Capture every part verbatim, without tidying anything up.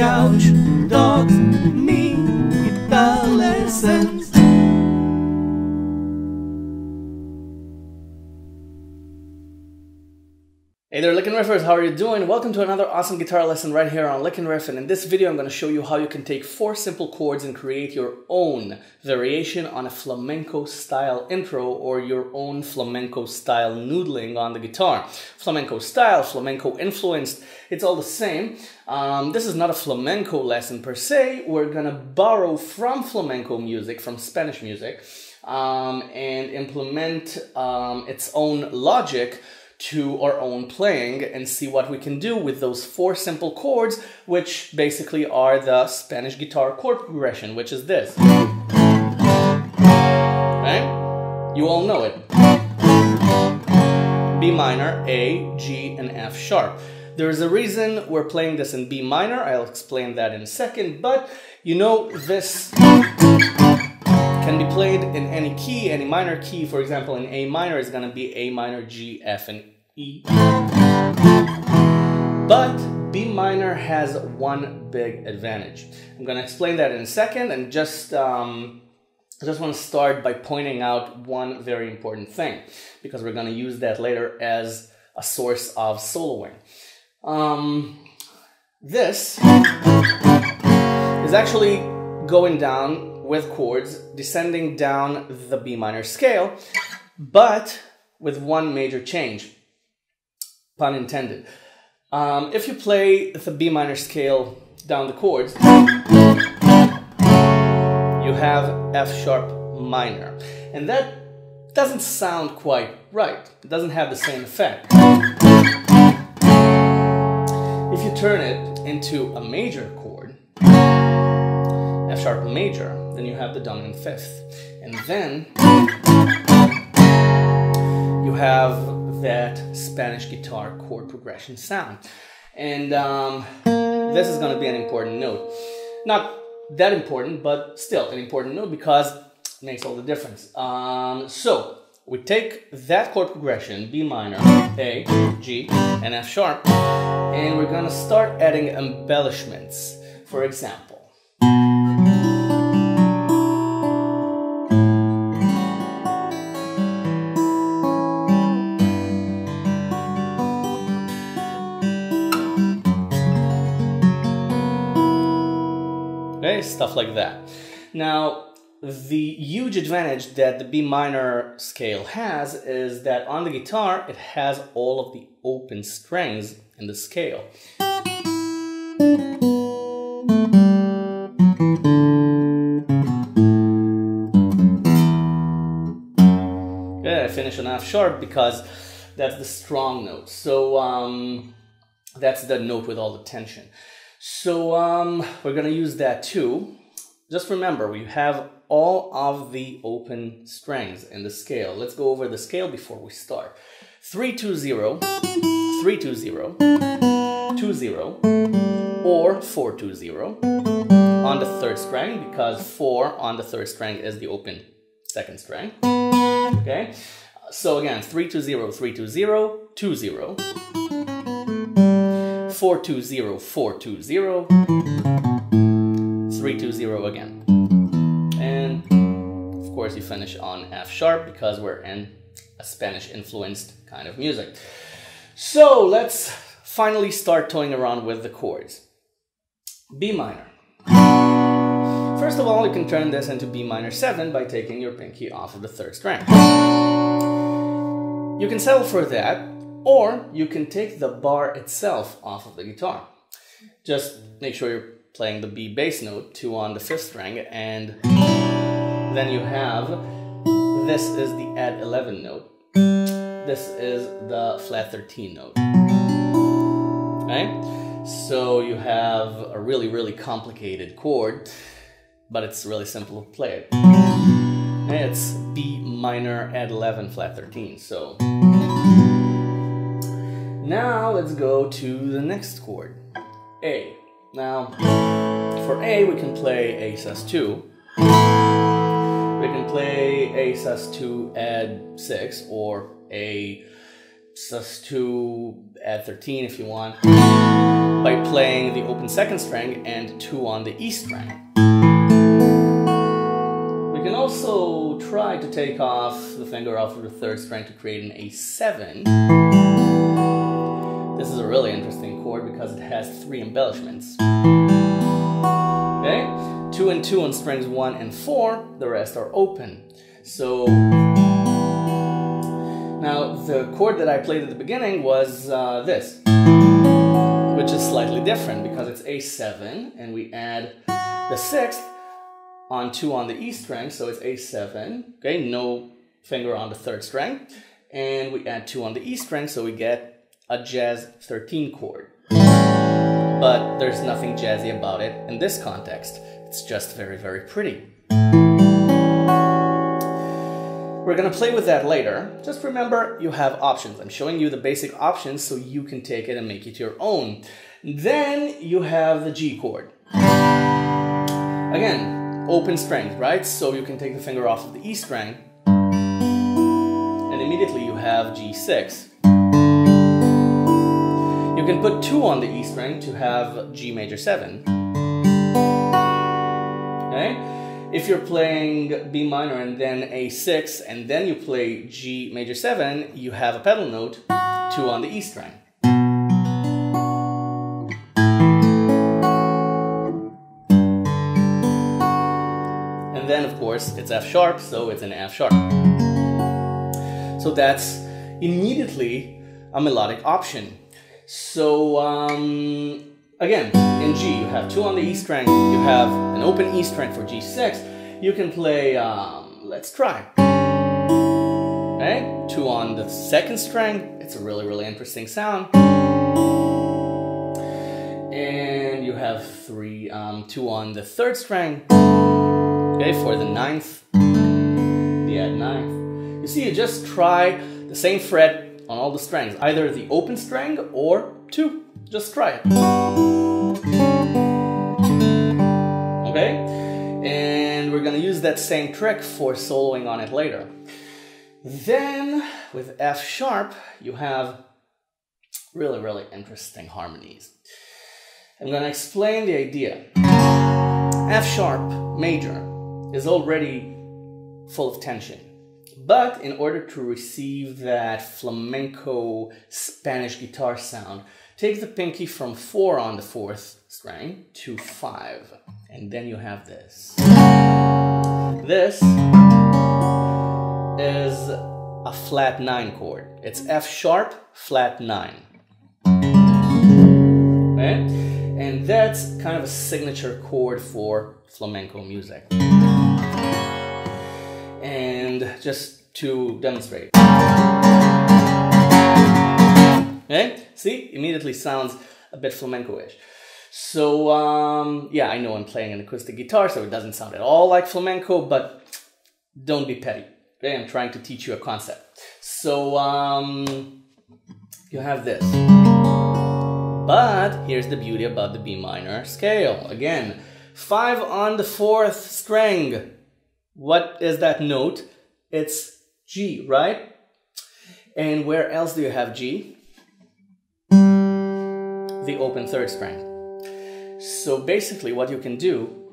couch dogs need guitar lessons. Hey there, LickNRiffers, how are you doing? Welcome to another awesome guitar lesson right here on LickNRiff, and in this video I'm going to show you how you can take four simple chords and create your own variation on a flamenco style intro or your own flamenco style noodling on the guitar. Flamenco style, flamenco influenced, it's all the same. Um, this is not a flamenco lesson per se. We're going to borrow from flamenco music, from Spanish music, um, and implement um, its own logic to our own playing and see what we can do with those four simple chords, which basically are the Spanish guitar chord progression, which is this. Right? You all know it. B minor, A, G, and F sharp. There's a reason we're playing this in B minor. I'll explain that in a second, but you know this can be played in any key, any minor key. For example, in A minor is going to be A minor, G, F, and E. But B minor has one big advantage. I'm going to explain that in a second, and just um, I just want to start by pointing out one very important thing, because we're going to use that later as a source of soloing. Um, this is actually going down with chords, descending down the B minor scale, but with one major change, pun intended. Um, if you play the B minor scale down the chords, you have F sharp minor, and that doesn't sound quite right. It doesn't have the same effect. If you turn it into a major chord, F sharp major, then you have the dominant fifth, and then you have that Spanish guitar chord progression sound. And um, this is going to be an important note. Not that important, but still an important note, because it makes all the difference. Um, so we take that chord progression, B minor, A, G, and F sharp, and we're going to start adding embellishments. For example, stuff like that. Now, the huge advantage that the B minor scale has is that on the guitar, it has all of the open strings in the scale. Yeah, I finish on F sharp because that's the strong note. So um, that's the note with all the tension. So um, we're going to use that too. Just remember, we have all of the open strings in the scale. Let's go over the scale before we start. three two zero, three two zero, two zero, or four two zero on the third string, because four on the third string is the open second string. Okay? So again, three two zero, three two zero, two zero. four two zero, four two zero, three two zero again. And of course you finish on F sharp, because we're in a Spanish influenced kind of music. So let's finally start toying around with the chords. B minor. First of all, you can turn this into B minor seven by taking your pinky off of the third string. You can settle for that, or you can take the bar itself off of the guitar. Just make sure you're playing the B bass note, two on the fifth string, and then you have, this is the add eleven note, this is the flat thirteen note, right? So you have a really, really complicated chord, but it's really simple to play it. It's B minor, add eleven, flat thirteen, so... Now let's go to the next chord, A. Now, for A we can play A sus two, we can play A sus two add six, or A sus two add thirteen if you want. by playing the open second string and two on the E string. We can also try to take off the finger off the third string to create an A seven. This is a really interesting chord because it has three embellishments. Okay, two and two on strings one and four, the rest are open. So now the chord that I played at the beginning was uh, this, which is slightly different because it's A seven and we add the sixth on two on the E string, so it's A seven, okay, no finger on the third string, and we add two on the E string, so we get a jazz thirteen chord. But there's nothing jazzy about it in this context, it's just very, very pretty. We're going to play with that later. Just remember, you have options. I'm showing you the basic options so you can take it and make it your own. Then you have the G chord. Again, open strings, right? So you can take the finger off of the E string and immediately you have G six. You can put two on the E string to have G major seven. Okay? If you're playing B minor and then A six and then you play G major seven, you have a pedal note, two on the E string. And then of course it's F sharp, so it's an F sharp. So that's immediately a melodic option. So um, again, in G, you have two on the E string, you have an open E string for G six, you can play, um, let's try, okay? Two on the second string, it's a really, really interesting sound. And you have three, um, two on the third string, okay, for the ninth, the add ninth. You see, you just try the same fret on all the strings, either the open string or two. Just try it. Okay? And we're gonna use that same trick for soloing on it later. Then, with F sharp, you have really, really interesting harmonies. I'm gonna explain the idea. F sharp major is already full of tension. But in order to receive that flamenco Spanish guitar sound, take the pinky from four on the fourth string to five, and then you have this. This is a flat nine chord. It's F sharp, flat nine. Okay? And that's kind of a signature chord for flamenco music. And just to demonstrate. Okay? See? Immediately sounds a bit flamenco-ish. So, um, yeah, I know I'm playing an acoustic guitar, so it doesn't sound at all like flamenco, but don't be petty. Okay? I'm trying to teach you a concept. So, um, you have this. But here's the beauty about the B minor scale. Again, five on the fourth string. What is that note? It's G, right? And where else do you have G? The open third string. So basically what you can do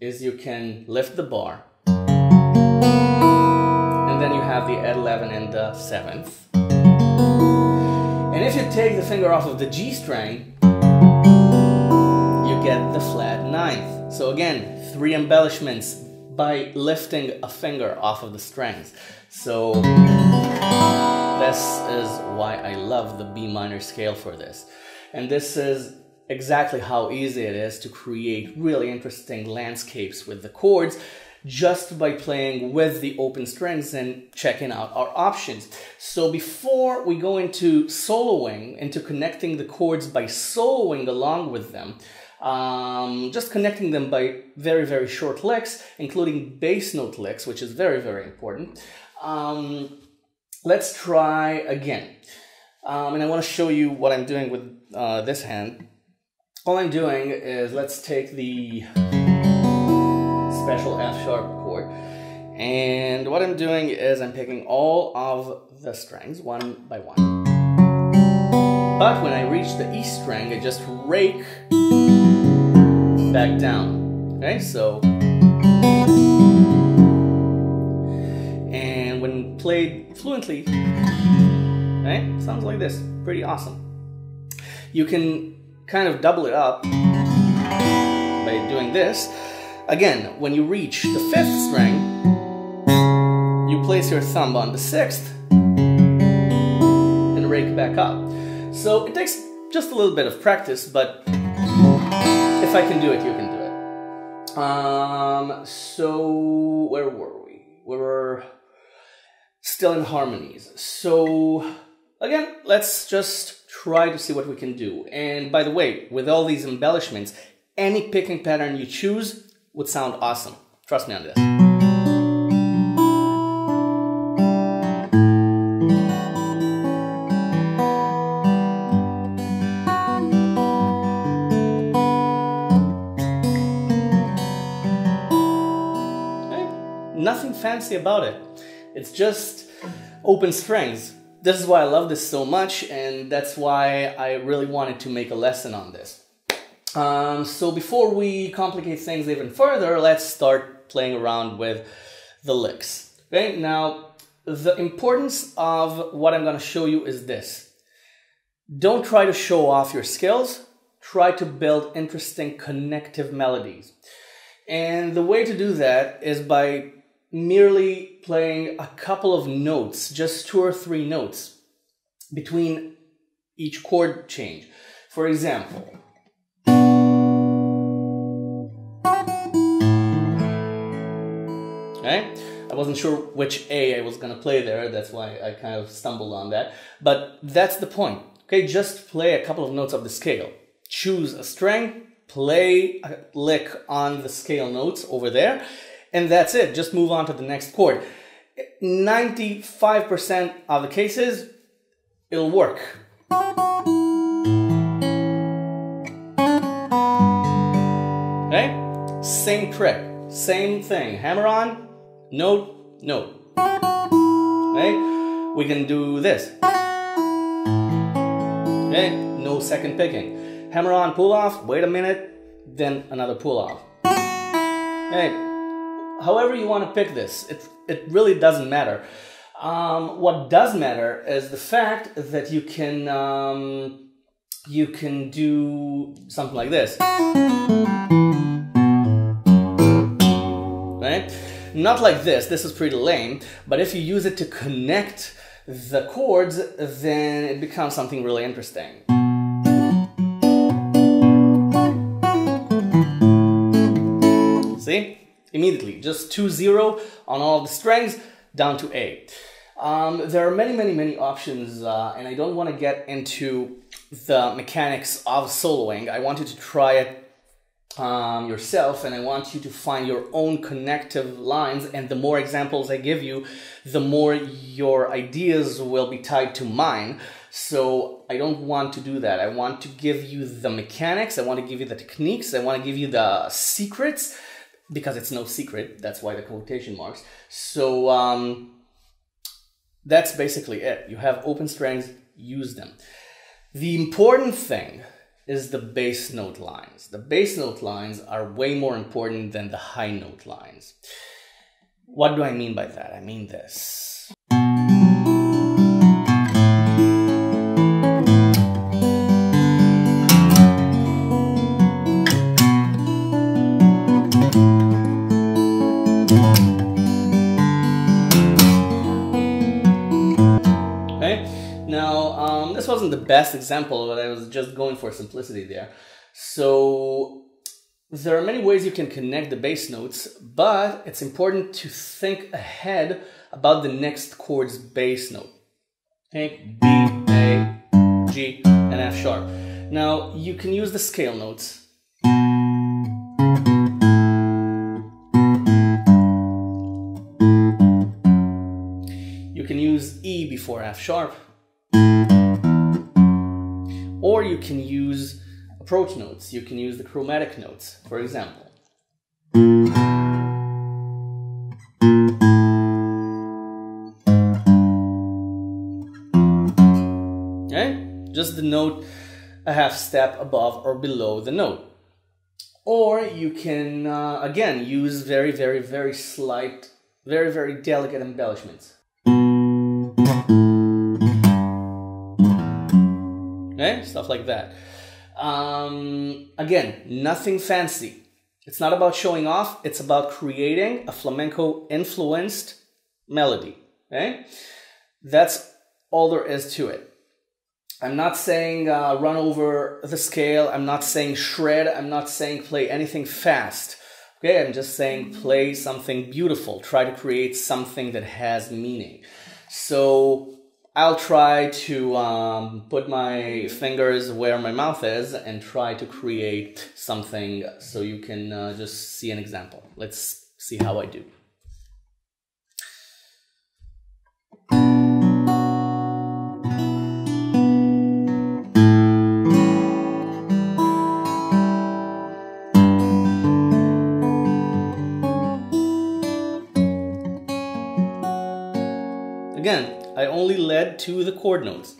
is you can lift the bar and then you have the eleven and the seventh. And if you take the finger off of the G string, you get the flat ninth. So again, three embellishments by lifting a finger off of the strings. So this is why I love the B minor scale for this. And this is exactly how easy it is to create really interesting landscapes with the chords just by playing with the open strings and checking out our options. So before we go into soloing, into connecting the chords by soloing along with them, Um, just connecting them by very, very short licks, including bass note licks, which is very, very important. Um, let's try again. Um, and I want to show you what I'm doing with uh, this hand. All I'm doing is, let's take the special F sharp chord. And what I'm doing is I'm picking all of the strings one by one. But when I reach the E string, I just rake back down. Okay, so. And when played fluently, okay, sounds like this. Pretty awesome. You can kind of double it up by doing this. Again, when you reach the fifth string, you place your thumb on the sixth and rake back up. So it takes just a little bit of practice, but if I can do it, you can do it. Um, so where were we? We were still in harmonies. So again, let's just try to see what we can do. And by the way, with all these embellishments, any picking pattern you choose would sound awesome. Trust me on this. Nothing fancy about it. It's just open strings. This is why I love this so much, and that's why I really wanted to make a lesson on this. Um, so before we complicate things even further, let's start playing around with the licks. Okay, now the importance of what I'm going to show you is this. Don't try to show off your skills. Try to build interesting connective melodies. And the way to do that is by merely playing a couple of notes, just two or three notes between each chord change. For example, okay, I wasn't sure which A I was going to play there, that's why I kind of stumbled on that, but that's the point. Okay, just play a couple of notes of the scale, choose a string, play a lick on the scale notes over there, and that's it. Just move on to the next chord. ninety-five percent of the cases, it'll work. Okay? Same trick, same thing. Hammer on, note, note. Okay? We can do this. Okay? No second picking. Hammer on, pull off, wait a minute, then another pull off. Okay? However you want to pick this, it, it really doesn't matter. Um, what does matter is the fact that you can, um, you can do something like this. Right? Not like this, this is pretty lame, but if you use it to connect the chords, then it becomes something really interesting. See? Immediately, just two zero on all the strings, down to A. Um, there are many, many, many options, uh, and I don't want to get into the mechanics of soloing. I want you to try it um, yourself, and I want you to find your own connective lines, and the more examples I give you, the more your ideas will be tied to mine. So I don't want to do that. I want to give you the mechanics, I want to give you the techniques, I want to give you the secrets, because it's no secret, that's why the quotation marks. So um, that's basically it. You have open strings, use them. The important thing is the bass note lines. The bass note lines are way more important than the high note lines. What do I mean by that? I mean this. This wasn't the best example, but I was just going for simplicity there. So there are many ways you can connect the bass notes, but it's important to think ahead about the next chord's bass note. Okay, B, A, G, and F sharp. Now you can use the scale notes. You can use E before F sharp. Or you can use approach notes, you can use the chromatic notes, for example. Okay? just the note a half step above or below the note. Or you can, uh, again, use very, very, very slight, very, very delicate embellishments. Okay, stuff like that. Um, again, nothing fancy. It's not about showing off, it's about creating a flamenco-influenced melody, okay? That's all there is to it. I'm not saying uh, run over the scale, I'm not saying shred, I'm not saying play anything fast, okay? I'm just saying play something beautiful, try to create something that has meaning. So I'll try to um, put my fingers where my mouth is and try to create something so you can uh, just see an example. Let's see how I do. Again, I only led to the chord notes.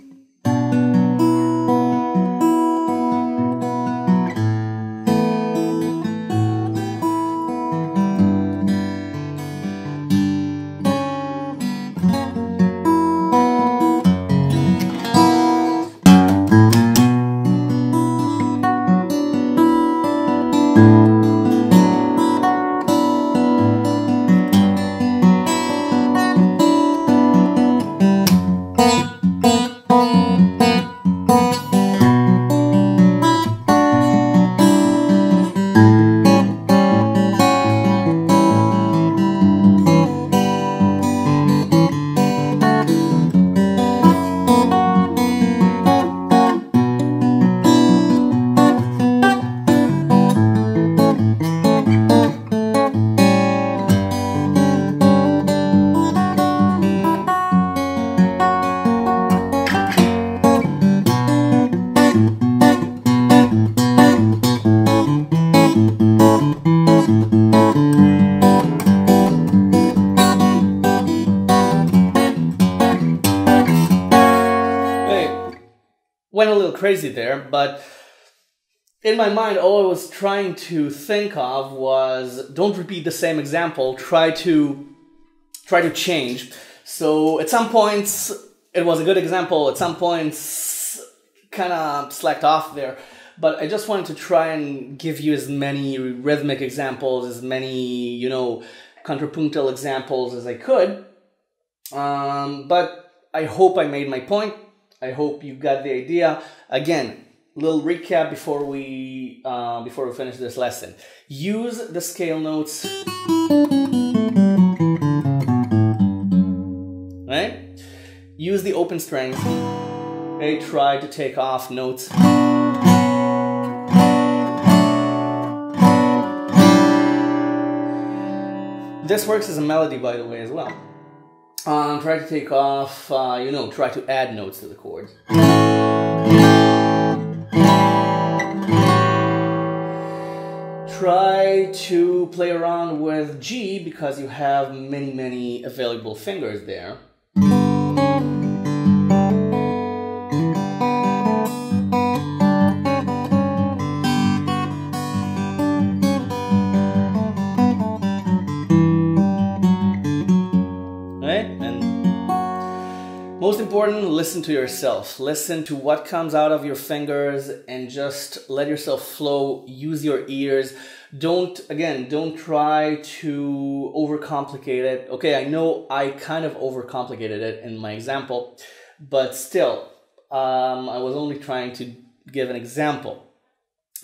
Went a little crazy there, but in my mind all I was trying to think of was don't repeat the same example, try to try to change. So at some points it was a good example, at some points kind of slacked off there, but I just wanted to try and give you as many rhythmic examples, as many, you know, contrapuntal examples as I could. Um, but I hope I made my point. I hope you got the idea. Again, little recap before we uh, before we finish this lesson. Use the scale notes, right? Use the open strings. Okay, try to take off notes. This works as a melody, by the way, as well. Um, try to take off, uh, you know, try to add notes to the chords. Try to play around with G because you have many, many available fingers there. Most important, listen to yourself. Listen to what comes out of your fingers and just let yourself flow. Use your ears. Don't, again, don't try to overcomplicate it. Okay, I know I kind of overcomplicated it in my example, but still, um, I was only trying to give an example.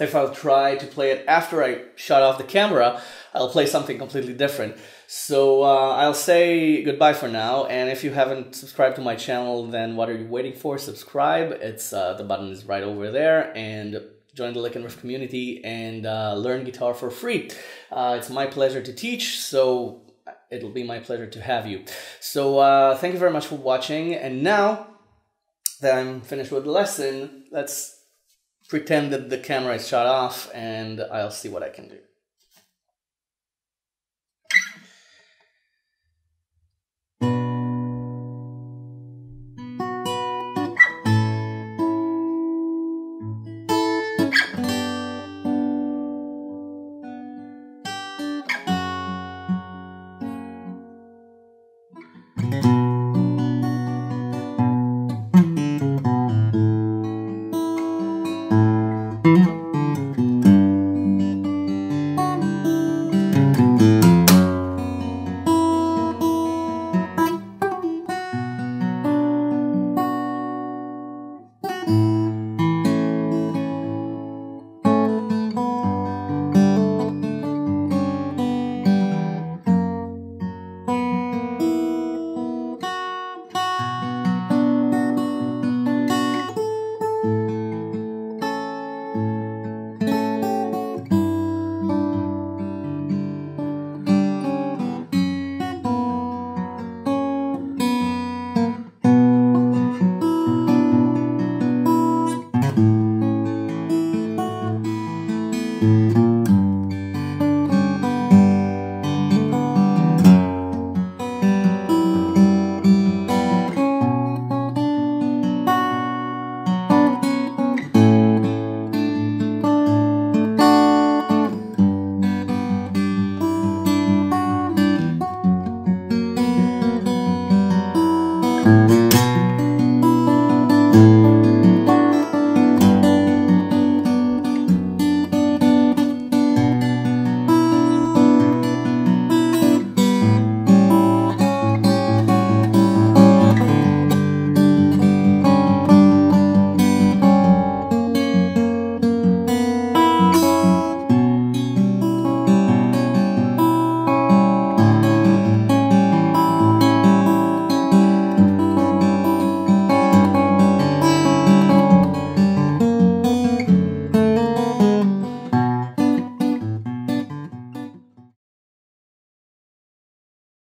If I'll try to play it after I shut off the camera, I'll play something completely different. So uh, I'll say goodbye for now, and if you haven't subscribed to my channel, then what are you waiting for? Subscribe, it's uh, the button is right over there, and join the LickNRiff community and uh, learn guitar for free. Uh, it's my pleasure to teach, so it'll be my pleasure to have you. So uh, thank you very much for watching, and now that I'm finished with the lesson, let's pretend that the camera is shut off and I'll see what I can do.